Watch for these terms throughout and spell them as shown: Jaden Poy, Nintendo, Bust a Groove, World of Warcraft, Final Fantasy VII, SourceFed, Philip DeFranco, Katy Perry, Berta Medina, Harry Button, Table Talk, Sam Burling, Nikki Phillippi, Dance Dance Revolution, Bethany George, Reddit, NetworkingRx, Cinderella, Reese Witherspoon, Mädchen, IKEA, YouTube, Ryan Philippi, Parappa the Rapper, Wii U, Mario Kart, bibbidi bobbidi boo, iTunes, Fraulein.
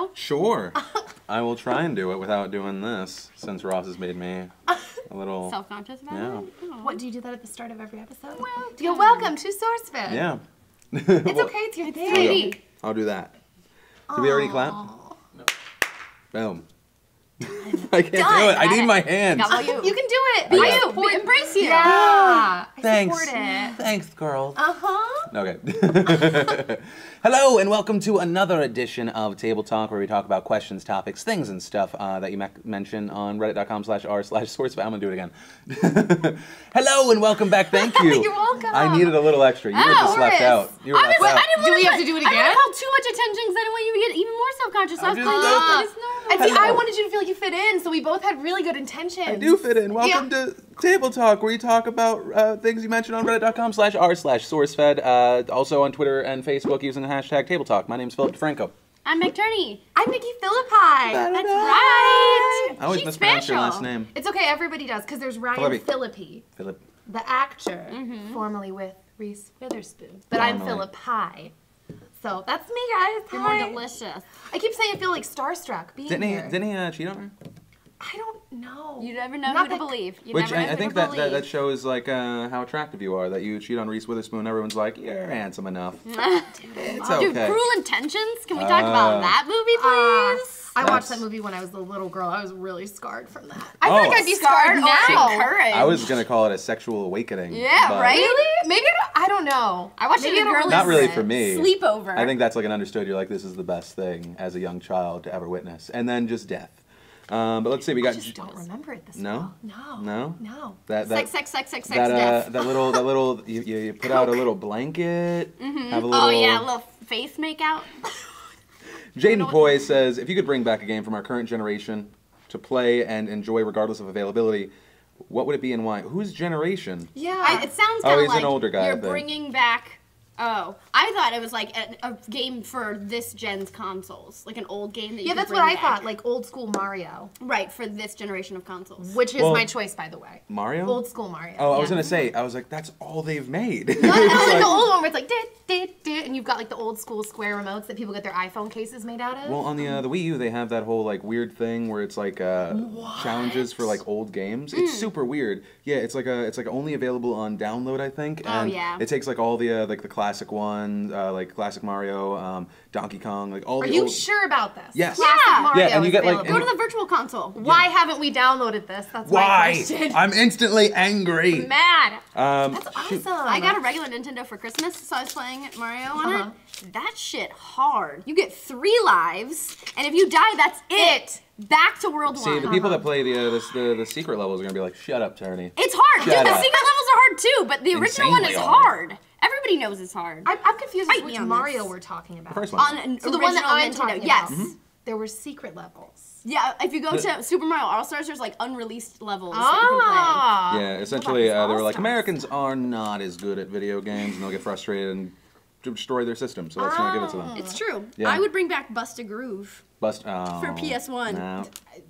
you? Sure. I will try and do it without doing this, since Ross has made me a little... self-conscious about it? Oh. What, do you do that at the start of every episode? Well, you're welcome to SourceFed. Yeah. It's okay, it's your baby. I'll do that. Did we already clap? No. Boom. I can't do it. I need my hands. You can do it. I embrace you. Yeah. Thanks. I support it. Thanks, girls. Okay. Hello, and welcome to another edition of Table Talk, where we talk about questions, topics, things, and stuff that you mention on reddit.com/r/sourcefed. I'm going to do it again. Hello, and welcome back. Thank you. You're welcome. I needed a little extra. You were just left out. You were left out. Do we have to do it again? I held too much attention because I didn't want you to get even more self-conscious. And see, I wanted you to feel like you fit in, so we both had really good intentions. I do fit in. Welcome to Table Talk, where you talk about things you mentioned on reddit.com/r/sourcefed. Also on Twitter and Facebook using the hashtag Table Talk. My name's Philip DeFranco. I'm Meg Turney. I'm Nikki Phillippi. That's right. I always mispronounce your last name. It's okay, everybody does, because there's Ryan Philippi, the actor, formerly with Reese Witherspoon. But I'm Philippi. So that's me, guys. You're more delicious. I keep saying I feel like starstruck being here. Didn't he cheat on her? I don't know. You never know who to believe. I think that shows like how attractive you are. That you cheat on Reese Witherspoon, everyone's like, you're handsome enough. It's okay. Dude, Cruel Intentions? Can we talk about that movie, please? I watched that movie when I was a little girl. I was really scarred from that. I feel like I'd be scarred now. Encouraged. I was gonna call it a sexual awakening. Yeah, right? Really? Maybe I don't know. I watched it girl. Not really for me. Sleepover. I think that's like an understood. You're like, this is the best thing as a young child to ever witness, and then just death. But let's see. We got. I just don't remember it this well. No. No. No. Sex. Death. That little. You put out a little blanket. Have a little. Oh yeah, a little face makeout. Jaden Poy says, if you could bring back a game from our current generation to play and enjoy regardless of availability, what would it be and why? Whose generation? Yeah, it sounds kind of like an older guy, you're bringing back... Oh, I thought it was like a game for this gen's consoles, like an old game that you could bring back. Yeah, that's what I thought, like old school Mario. Right, for this generation of consoles. Which is my choice, by the way. Mario? Old school Mario. Oh, yeah. I was going to say, I was like, that's all they've made. No, like the old one where it's like, and you've got like the old school square remotes that people get their iPhone cases made out of. Well, on the Wii U, they have that whole like weird thing where it's like challenges for like old games. It's super weird. Yeah, it's like only available on download, I think. And it takes like all the like the classic ones, like classic Mario, Donkey Kong, like all the. Are you sure about this? Yes. Classic Mario. Yeah, and you get like go to the virtual console. Yeah. Why haven't we downloaded this? That's my question. I'm instantly angry. I'm mad. That's awesome. I got a regular Nintendo for Christmas, so I was playing Mario on it. That shit hard. You get 3 lives, and if you die, that's it. Back to World War. See, the people that play the secret levels are gonna be like, shut up, Turney. It's hard. Dude, the secret levels are hard too, but the original one is hard. Everybody knows it's hard. I'm confused as to which Mario we're talking about. The first one. So the one that I'm talking about. Yes. There were secret levels. Yeah, if you go to Super Mario All-Stars, there's like unreleased levels that you can play. Yeah, essentially they were like, Americans are not as good at video games and they'll get frustrated and destroy their system, so let's not give it to them. It's true. Yeah. I would bring back Bust a Groove. For PS1. No.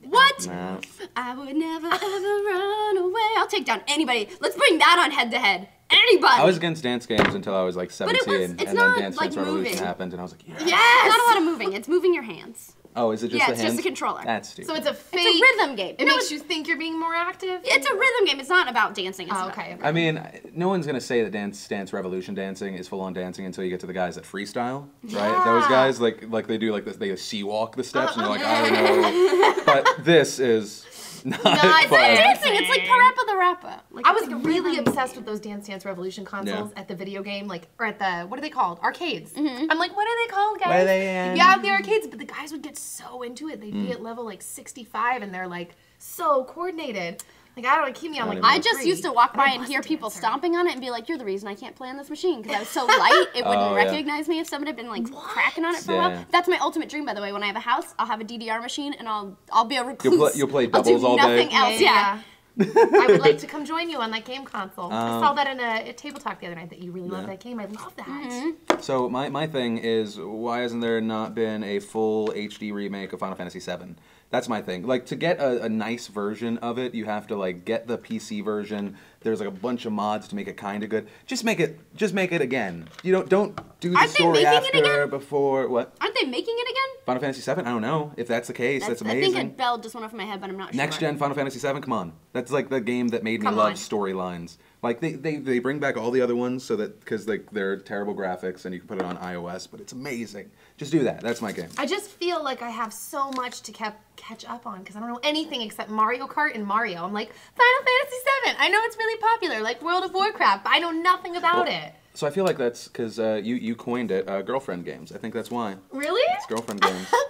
What? No. I would never ever run away. I'll take down anybody. Let's bring that on head to head. Anybody. I was against dance games until I was like 17, and then Dance Dance Revolution happened, and I was like, yes. It's not a lot of moving. It's moving your hands. Oh, is it just the hands? Yeah, it's just a controller. That's stupid. So it's a fake. It's a rhythm game. It makes you think you're being more active. It's a rhythm game. It's not about dancing. It's okay. I mean, no one's gonna say that Dance Dance Revolution dancing is full on dancing until you get to the guys that freestyle, right? Those guys like they do like this, they sea walk the steps, and they're like, I don't know. But this is. It's not dancing. It's like Parappa the Rapper. Like, I was really obsessed with those Dance Dance Revolution consoles at the video game, like, or at the, what are they called? Arcades. I'm like, what are they called, guys? What are they in? Yeah, the arcades, but the guys would get so into it. They'd be at level like 65 and they're like so coordinated. Like, I don't know, keep me on like I just used to walk by and hear people stomping on it and be like, you're the reason I can't play on this machine, because I was so light, it wouldn't recognize me if someone had been like cracking on it for a while. That's my ultimate dream, by the way. When I have a house, I'll have a DDR machine and I'll be a recluse. You'll play doubles all day. I'll do nothing else, yeah. I would like to come join you on that game console. I saw that in a Table Talk the other night that you really love that game. I love that. So my thing is, why hasn't there not been a full HD remake of Final Fantasy VII? That's my thing. Like, to get a nice version of it, you have to like get the PC version, There's like a bunch of mods to make it kind of good. Just make it again. You don't do the story after, before, what? Aren't they making it again? Final Fantasy VII? I don't know. If that's the case, that's amazing. I think a bell just went off in my head, but I'm not sure. Next gen Final Fantasy VII, come on. That's like the game that made me love storylines. Like they bring back all the other ones so that, because like they're terrible graphics and you can put it on iOS, but it's amazing. Just do that. That's my game. I just feel like I have so much to catch up on because I don't know anything except Mario Kart and Mario. I'm like, Final Fantasy VII. I know it's really popular, like World of Warcraft, but I know nothing about it. So I feel like that's because you coined it, girlfriend games. I think that's why. Really? It's girlfriend games. Oh,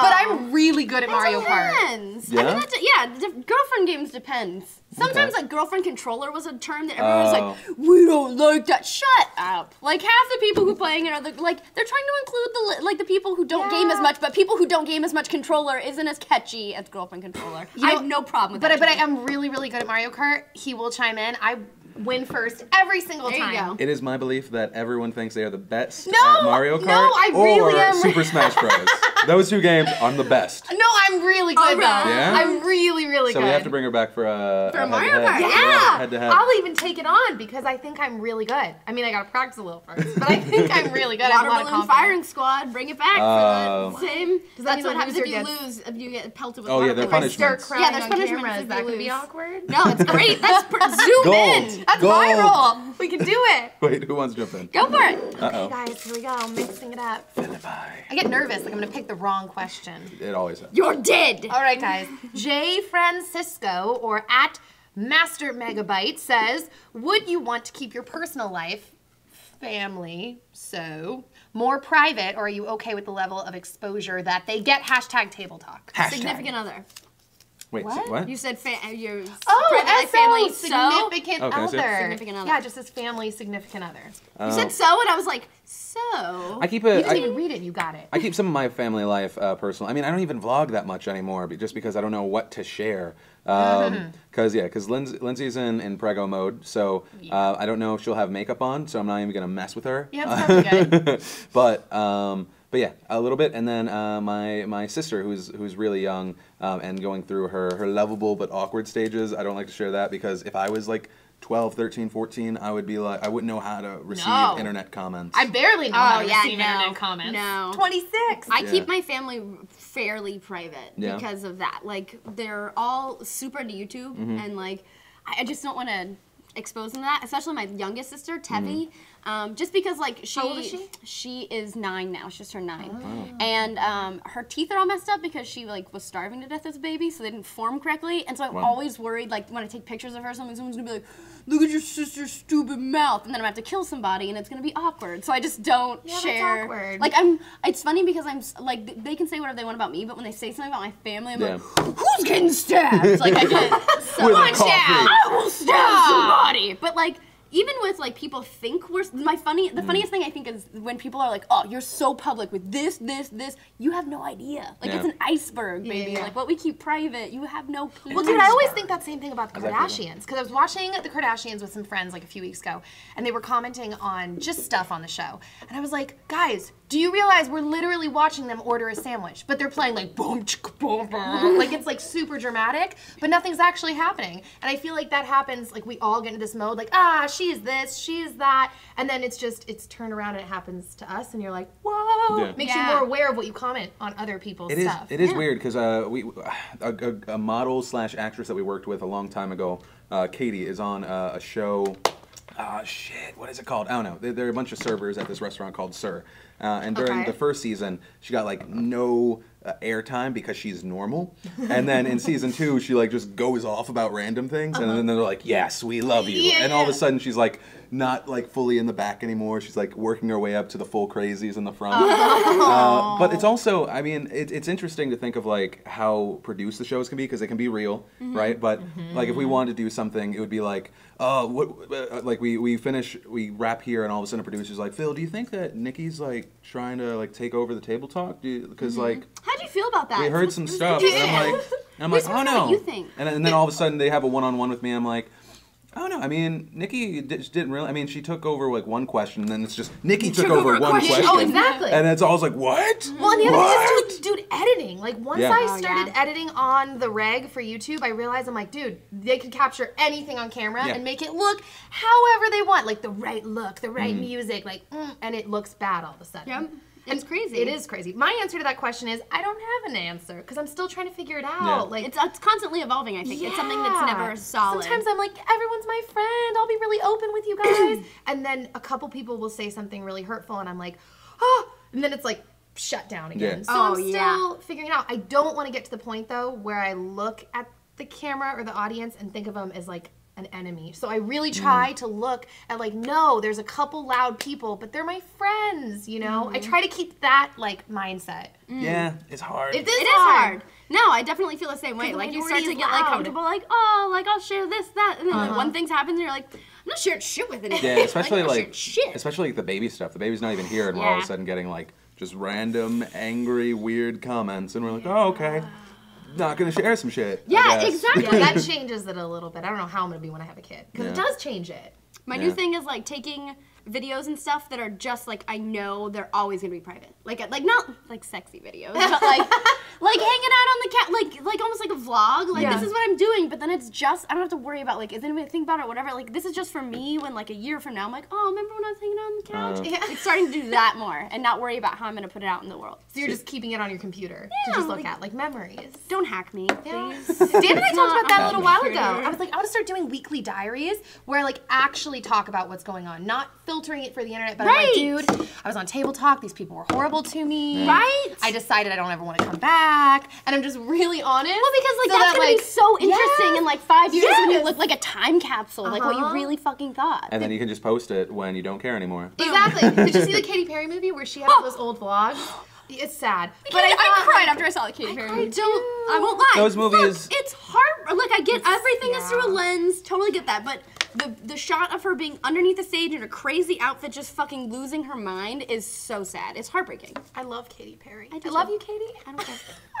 but I'm really good at Mario Kart. Yeah? I mean, girlfriend games depends. Sometimes like girlfriend controller was a term that everyone was like, we don't like that, shut up. Like half the people who are playing it are like, they're trying to include the people who don't game as much, but people who don't game as much controller isn't as catchy as girlfriend controller. You know, I have no problem with that. But I am really, really good at Mario Kart. He will chime in. I win first every single time. There you go. It is my belief that everyone thinks they are the best at Mario Kart or Super Smash Bros. Those two games, I'm the best. No, I'm really good though. Yeah? I'm really, really good. So we have to bring her back for a Mario Kart. Yeah, head-to-head. I'll even take it on because I think I'm really good. I mean, I gotta practice a little first, but I think I'm really good. I'm a lot of firing squad, bring it back. For the same. Because that's what happens if you lose, if you get pelted with water. Oh yeah, they're punishments. Yeah, there's punishments. That could be awkward. No, it's great. That's zoom in. That's viral. We can do it. Wait, who wants to jump in? Go for it. Okay, guys, here we go. Mixing it up. I get nervous. Like I'm gonna pick the wrong question. It always happens. You're dead. All right, guys. J. Francisco or at Master Megabyte says, would you want to keep your personal life, family, more private, or are you okay with the level of exposure that they get? Hashtag table talk. Hashtag. Significant other. Wait, what? You said your family, significant other. Significant other. Yeah, just as family, significant other. You said so, and I was like, so? I keep you didn't even read it, you got it. I keep some of my family life personal. I mean, I don't even vlog that much anymore, just because I don't know what to share. Because Lindsay's in prego mode, so I don't know if she'll have makeup on, so I'm not even gonna mess with her. Yeah, but yeah, a little bit, and then my sister, who's really young and going through her lovable but awkward stages. I don't like to share that because if I was like 12, 13, 14, I would be like, I wouldn't know how to receive internet comments. I barely know how to receive internet comments. No. 26. I keep my family fairly private because of that. Like, they're all super into YouTube, and like, I just don't want to expose them to that, especially my youngest sister, Tevi, just because like, how old is she? She is 9 now, she's turned 9. Oh. And her teeth are all messed up because she like was starving to death as a baby, so they didn't form correctly, and so I'm always worried like when I take pictures of her, someone's gonna be like, look at your sister's stupid mouth, and then I'm gonna have to kill somebody and it's gonna be awkward, so I just don't share. Awkward. Like it's funny because I'm like, they can say whatever they want about me, but when they say something about my family, I'm like, who's getting stabbed? Like I get someone stabbed, I will stab somebody. But like, even with like people think we're the funniest thing I think is when people are like, oh, you're so public with this, this, this. You have no idea. Like it's an iceberg, baby. Like what we keep private, you have no clue. Well, dude, I always think that same thing about the Kardashians because I was watching the Kardashians with some friends like a few weeks ago, and they were commenting on just stuff on the show, and I was like, guys, do you realize we're literally watching them order a sandwich, but they're playing like boom, boom, boom, like it's like super dramatic, but nothing's actually happening. And I feel like that happens, like we all get into this mode, like she is this, she is that, and then it's just, it's turned around and it happens to us, and you're like, whoa, makes you more aware of what you comment on other people's stuff. It is weird because a model / actress that we worked with a long time ago, Katy, is on a show. Shit, what is it called? I don't know. There are a bunch of servers at this restaurant called Sir. And during the first season, she got like no airtime because she's normal. And then in season 2, she like just goes off about random things. And then they're like, yes, we love you. And all of a sudden she's like not like fully in the back anymore. She's like working her way up to the full crazies in the front. But it's also, I mean, it's interesting to think of like how produced the shows can be because they can be real, right? But like if we wanted to do something, it would be like, oh, like we wrap here and all of a sudden a producer's like, Phil, do you think that Nikki's like trying to like take over the table talk? Because like, how do you feel about that? We heard some stuff and I'm like, oh no. What you think? And then all of a sudden they have a one-on-one with me. I'm like, oh no, I mean, Nikki didn't really, I mean, she took over like one question and then it's just, Nikki took over one question. Oh, exactly. And it's always like, what? Well, and the other thing is, dude, editing. Like, once I started editing on the reg for YouTube, I realized, I'm like, dude, they could capture anything on camera and make it look however they want. Like, the right look, the right music, like, and it looks bad all of a sudden. Yep. It's crazy. It is crazy. My answer to that question is, I don't have an answer, because I'm still trying to figure it out. Yeah. Like, it's constantly evolving, I think. Yeah. It's something that's never solid. Sometimes I'm like, everyone's my friend, I'll be really open with you guys. And then a couple people will say something really hurtful, and I'm like, oh, and then it's like, shut down again. Yeah. So I'm still figuring it out. I don't want to get to the point, though, where I look at the camera or the audience and think of them as, like, an enemy. So I really try to look at, like, no, there's a couple loud people, but they're my friends, you know? I try to keep that, like, mindset. Yeah, it's hard. It is hard. No, I definitely feel the same way. Like, you start to get, like, comfortable, like, oh, like, I'll share this, that, and then, like, one thing happens, and you're like, I'm not sharing shit with anyone. Yeah, especially, especially, like, the baby stuff. The baby's not even here, and we're all of a sudden getting, like, just random, angry, weird comments, and we're like, oh, okay. Not gonna share some shit. Yeah, exactly. That changes it a little bit. I don't know how I'm gonna be when I have a kid, because it does change it. My new thing is, like, taking videos and stuff that are just, like, I know they're always gonna be private. Like not like sexy videos, but like like hanging out on the couch, like almost like a vlog. Like, this is what I'm doing, but then it's just, I don't have to worry about, like, is anybody think about it or whatever. Like, this is just for me when, like, a year from now I'm like, oh, remember when I was hanging out on the couch? Like, starting to do that more and not worry about how I'm gonna put it out in the world. So you're just keeping it on your computer to just look at, like, memories. Don't hack me, please. Dan and I talked about that a little while ago. I was like, I wanna start doing weekly diaries where I, like, actually talk about what's going on, not filtering it for the internet, but I'm like, dude, I was on Table Talk, these people were horrible to me. I decided I don't ever want to come back, and I'm just really honest. Well, because, like, so that's gonna, like, be so interesting in, like, 5 years when you look like a time capsule, like what you really fucking thought. And then you can just post it when you don't care anymore. Exactly. Did you see the Katy Perry movie where she had all those old vlogs? It's sad. But I cried after I saw the Katy Perry movie. I won't lie. Those movies. Look, it's hard. Look, I get everything is through a lens. Totally get that, but. The shot of her being underneath the stage in a crazy outfit, just fucking losing her mind, is so sad. It's heartbreaking. I love Katy Perry. I love you, Katy. I don't care.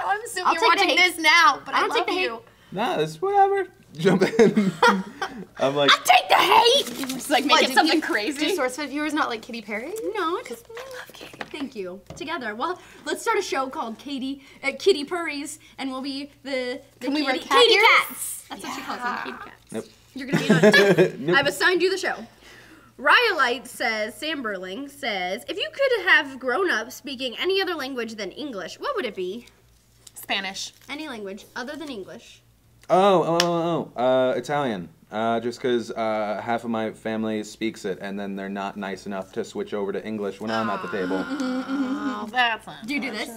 I'm assuming you're watching this now, but I love you. No, it's whatever. Jump in. I'm like, I take the hate. You just, like, make it something crazy. Do SourceFed viewers not like Katy Perry? No, because I love Katy. Thank you. Together, well, let's start a show called Kitty Purries, and we'll be the Can we wear Katy Cats? That's what she calls them, Katy Cats. Nope. You're gonna be on it. Nope. I've assigned you the show. Rhyolite says, Sam Burling says, if you could have grown up speaking any other language than English, what would it be? Spanish. Any language other than English. Italian. Just because half of my family speaks it, and then they're not nice enough to switch over to English when I'm at the table. Oh, that's unfortunate. Do you do this?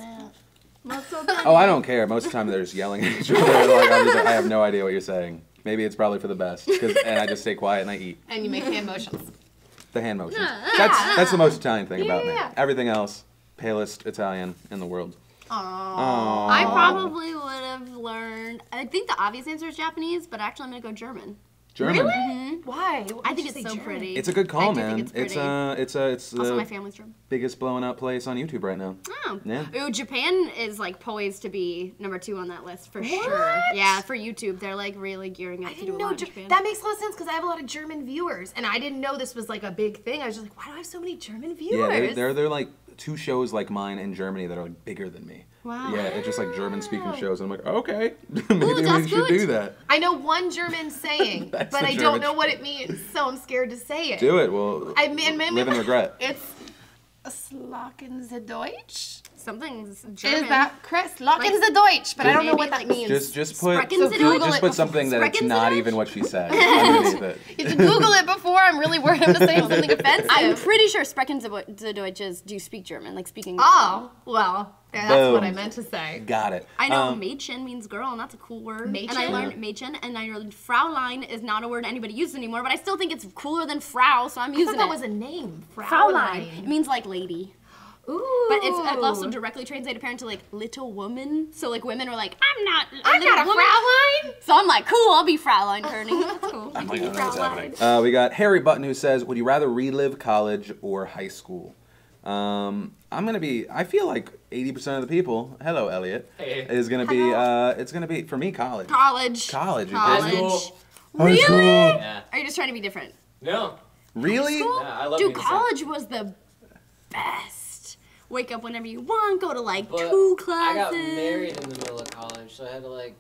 Oh, I don't care. Most of the time they're just yelling at each other. Like, I'm just like, I have no idea what you're saying. Maybe it's probably for the best, and I just stay quiet and I eat. And you make hand motions. The hand motions. That's the most Italian thing about me. Everything else, palest Italian in the world. Aww. I probably would have learned, I think the obvious answer is Japanese, but actually I'm gonna go German. German? Really? Mm-hmm. Why? I think it's so German? Pretty. It's a good call, man. Think it's also my family's German. Biggest blowing up place on YouTube right now. Oh. Yeah. Ooh, Japan is, like, poised to be #2 on that list for sure. Yeah, for YouTube. They're, like, really gearing up to do a lot in Japan. That makes a lot of sense because I have a lot of German viewers, and I didn't know this was, like, a big thing. I was just like, why do I have so many German viewers? Yeah, they're like two shows like mine in Germany that are, like, bigger than me. Wow. Yeah, it's just, like, German-speaking shows, and I'm like, okay, maybe we should do that. I know one German saying, but I don't know what it means, so I'm scared to say it. Do it. Well, live and regret. It's Slacken Sie Deutsch? Something's German. Is that correct? Slacken Sie Deutsch, but I don't know what that means. Just put something that it's not even what she said. You have to Google it before. I'm really worried I'm just saying something offensive. I'm pretty sure Sprechen Sie Deutsch is, do you speak German? Like speaking German. Oh, well, that's what I meant to say. Got it. I know Mädchen means girl, and that's a cool word. Mädchen? And I learned Mädchen, and I learned Fraulein is not a word anybody uses anymore, but I still think it's cooler than Frau, so I'm using it. I thought that was a name, Fraulein. It means, like, lady. Ooh. But it's also directly translated apparently to, like, little woman. So, like, women are like, I'm not a Fraulein. So I'm like, cool, I'll be Fraulein Turney. That's cool. I'm like, what's happening? We got Harry Button who says, would you rather relive college or high school? I feel like 80% of the people, hello Elliot, is going to be, it's going to be, for me, college. College. Really? Yeah. Are you just trying to be different? No. Really? Yeah, I love Dude, college was the best. wake up whenever you want, go to like two classes. I got married in the middle of college, so I had to like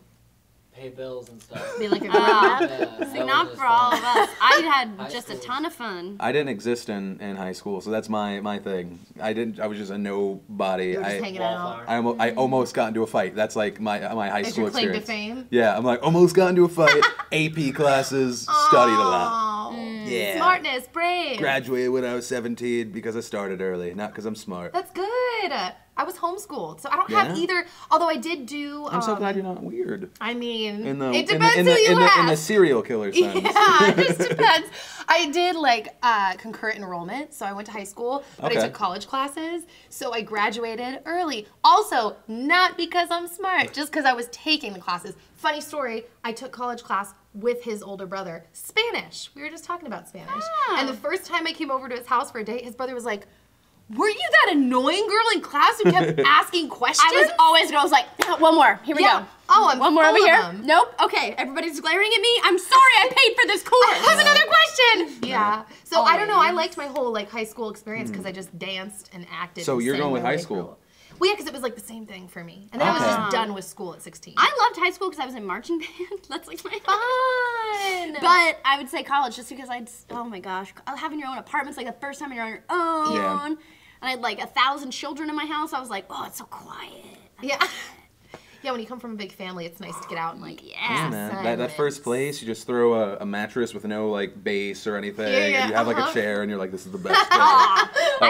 pay bills and stuff. Be like a grown up. Yeah, see, not for all of us. I had just a ton of fun. I didn't exist in high school, so that's my thing. I was just a nobody. You were just hanging out. I almost got into a fight. That's like my high school experience. Claim to fame? Yeah, I'm like almost got into a fight. AP classes, studied a lot. Yeah. Smartness, brave. Graduated when I was 17 because I started early, not because I'm smart. That's good. I was homeschooled, so I don't have either. Although I did do. I'm so glad you're not weird. I mean, it depends who you ask. In the serial killer sense. Yeah, it just depends. I did like concurrent enrollment, so I went to high school, but I took college classes, so I graduated early. Also, not because I'm smart, just because I was taking the classes. Funny story, I took college class with his older brother, Spanish. We were just talking about Spanish. Ah. And the first time I came over to his house for a date, his brother was like, were you that annoying girl in class who kept asking questions? I was like, one more. Here we go. Oh, I'm one more over here. Nope. Okay, everybody's glaring at me. I'm sorry, I paid for this course. I have another question. Yeah. So I don't know. I liked my whole like high school experience because I just danced and acted. So you're going with high school. Well, yeah, because it was like the same thing for me. And then I was just done with school at 16. I loved high school because I was in marching band. That's like my fun. But I would say college just because oh my gosh, having your own apartment's like the first time you're on your own. Yeah. And I had like 1,000 children in my house. I was like, oh, it's so quiet. Yeah. Yeah, when you come from a big family, it's nice to get out and like, that first place, you just throw a mattress with no like base or anything, and you have like a chair, and you're like, this is the best day of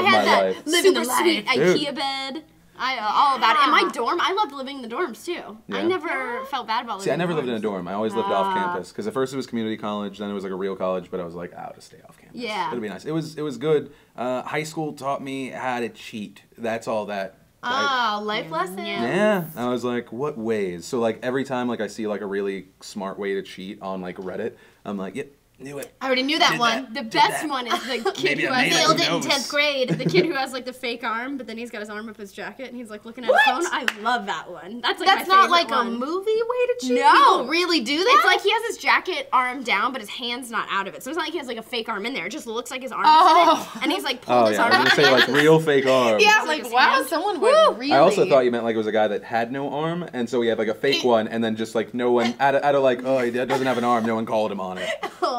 my life. Super sweet IKEA bed. All about it. In my dorm, I loved living in the dorms too. Yeah. I never felt bad about living in the dorms. See, I never lived in a dorm. I always lived off campus. Because at first it was community college, then it was like a real college, but I was like, I'll just stay off campus. Yeah. It'll be nice. It was good. High school taught me how to cheat. That's all that. Life lessons. Yeah. I was like, what ways? So like every time like I see like a really smart way to cheat on like Reddit, I'm like, yep. Knew it. I already knew that one. The best one is the kid who failed it in 10th grade. The kid who has like the fake arm, but then he's got his arm up his jacket and he's like looking at his phone. I love that one. That's like that's not like a movie way to cheat. No, people really do that. It's like he has his jacket arm down, but his hand's not out of it. So it's not like he has like a fake arm in there. It just looks like his arm. Oh. Is in it. And he's like pulled his arm. I was gonna say like real fake arm. Yeah, like wow, someone would really. I also thought you meant like it was a guy that had no arm, and so he had like a fake one, and then just like no one out of like oh that doesn't have an arm, no one called him on it.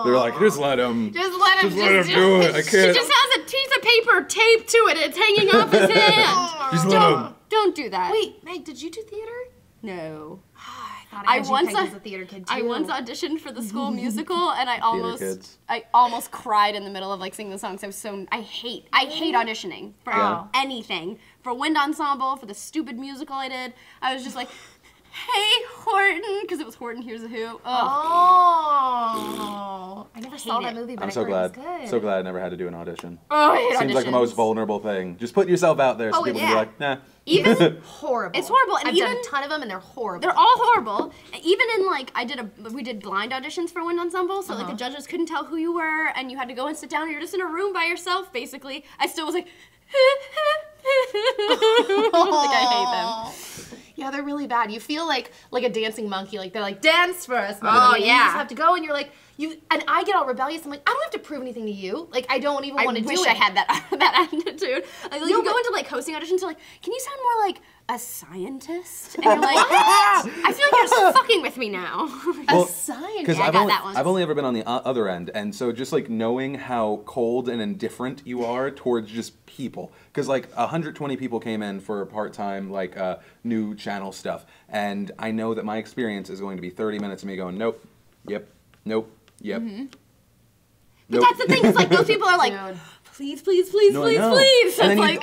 They're like, just let him do it. I can't. She just has a piece of paper taped to it. It's hanging off his hand. Just let him. Don't do that. Wait, Meg, did you do theater? No. I once auditioned for the school musical, and I almost cried in the middle of like singing the songs. I was so I hate auditioning for anything, for wind ensemble, for the stupid musical I did. I was just like. Hey, Horton, because it was Horton Hears a Who. Oh. I never saw that movie, but I'm so glad I never had to do an audition. Oh, I hate auditions. Seems like the most vulnerable thing. Just put yourself out there so people can be like, nah. Even horrible. It's horrible. And I've done a ton of them, and they're horrible. They're all horrible. Even in like we did blind auditions for wind ensemble, so like the judges couldn't tell who you were, and you had to go and sit down. And you're just in a room by yourself, basically. I still was like, like I hate them. Yeah, they're really bad. You feel like a dancing monkey. Like they're like, dance for us, monkey. Oh yeah. You just have to go, and you're like, and I get all rebellious. I'm like, I don't have to prove anything to you. Like I don't even want to do it. I wish I had that attitude. Like you go into like hosting auditions, you're like, can you sound more like a scientist? And you're like, what? I feel like you're fucking with me now. A scientist. I got that one. I've only ever been on the other end, and so just like knowing how cold and indifferent you are towards just people, because like 120 people came in for part-time like new channel stuff, and I know that my experience is going to be 30 minutes of me going, nope, yep, nope, yep. But that's the thing. It's like those people are like. Please, please, please, please, please. And then,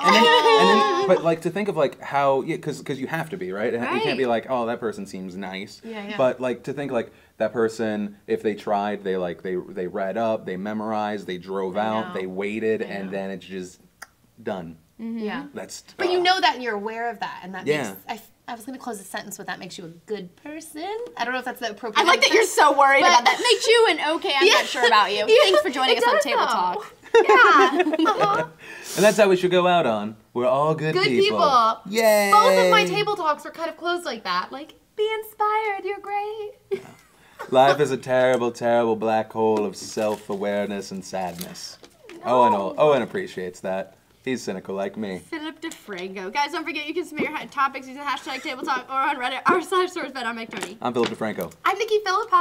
but like to think of like how, because you have to be, right? You can't be like, oh, that person seems nice. Yeah, yeah. But like to think like that person, if they tried, they like they read up, they memorized, they drove out, they waited, and then it's just done. Yeah. That's. But you know that, and you're aware of that, and that makes. I was going to close the sentence with that makes you a good person. I don't know if that's the appropriate answer. I like that you're so worried about that. Makes you an okay, I'm not sure about you. Thanks for joining us on Table Talk. Yeah. And that's how we should go out on. We're all good people. Good people. Yay. Both of my Table Talks were kind of closed like that. Like, be inspired, you're great. Life is a terrible, terrible black hole of self-awareness and sadness. Owen appreciates that. He's cynical like me. Philip DeFranco. DeFranco. Guys, don't forget you can submit your topics using the hashtag #TableTalk or on Reddit /SourceFed. I'm Meg Turney. I'm Philip DeFranco. I'm Nikki Phillippi.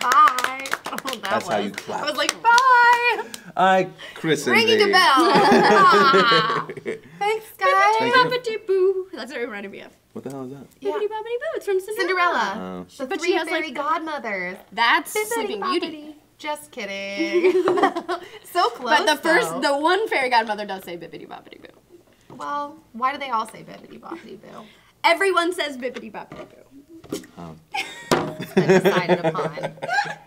Bye. Oh, that's how you clap. I was like, bye. I christened ringing a bell. Thanks, guys. Thank you. That's what it reminded me of. What the hell is that? Yeah. Bibbidi bobbidi boo. It's from Cinderella. Oh. The three fairy godmothers. That's Sleeping Beauty. Just kidding. So close. But the one fairy godmother does say bibbidi bobbidi boo. Well, why do they all say bibbidi bobbidi boo? Everyone says bibbidi bobbidi boo. It's been decided upon.